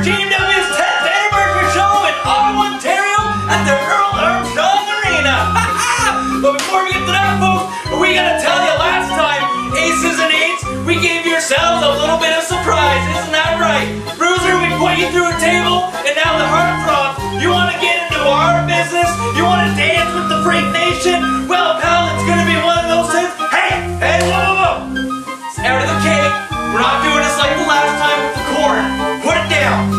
Her team name is Ted Danberg for show in Ottawa, Ontario at the Earl Armstrong Arena. But before we get to that, folks, we gotta tell you last time, Aces and Eights, we gave yourselves a little bit of surprise. Isn't that right? Bruiser, we put you through a table, and now the Hart Throbs. You wanna get into our business? You wanna dance with the Freak Nation? Well, pal, it's gonna be one of those things. Hey, whoa, whoa, whoa! Out of the cake. We're not doing this like the last time with the corn. Put it down.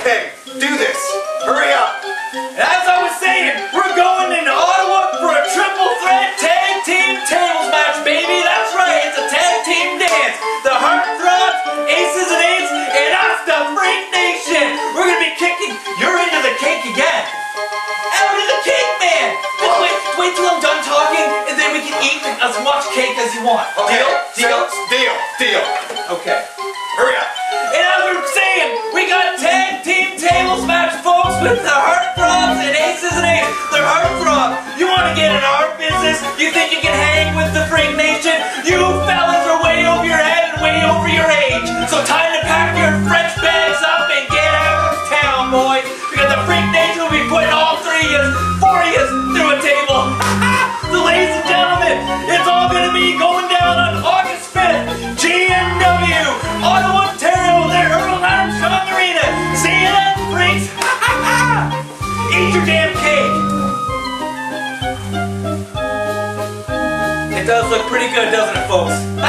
Okay. Do this. Hurry up. And as I was saying, we're going into Ottawa for a triple threat tag team tables match, baby. That's right. It's a tag team dance. The Hart Throbs, Aces and Eights, and us, the Freak Nation. We're gonna be kicking. You're into the cake again. Out of the cake, man. Just wait till I'm done talking, and then we can eat as much cake as you want. Okay. Deal. Okay. Hurry up. And as we were saying, we got tag team tables match, folks, with the Hart Throbs and Aces and Eights. The Hart Throbs. You want to get in our business? You think you can hang with the Freak Nation? You fellas are way over your head and way over your age. So time to pack your French bags up and get out of town, boys. Because the Freak Nation will be putting all 3 years, 4 years through a table. So ladies and gentlemen, it's all going to be going down on August 5th. GMW, Ottawa, Ontario, their Earl Armstrong Arena. See you then, freaks. Eat your damn cake. It does look pretty good, doesn't it, folks?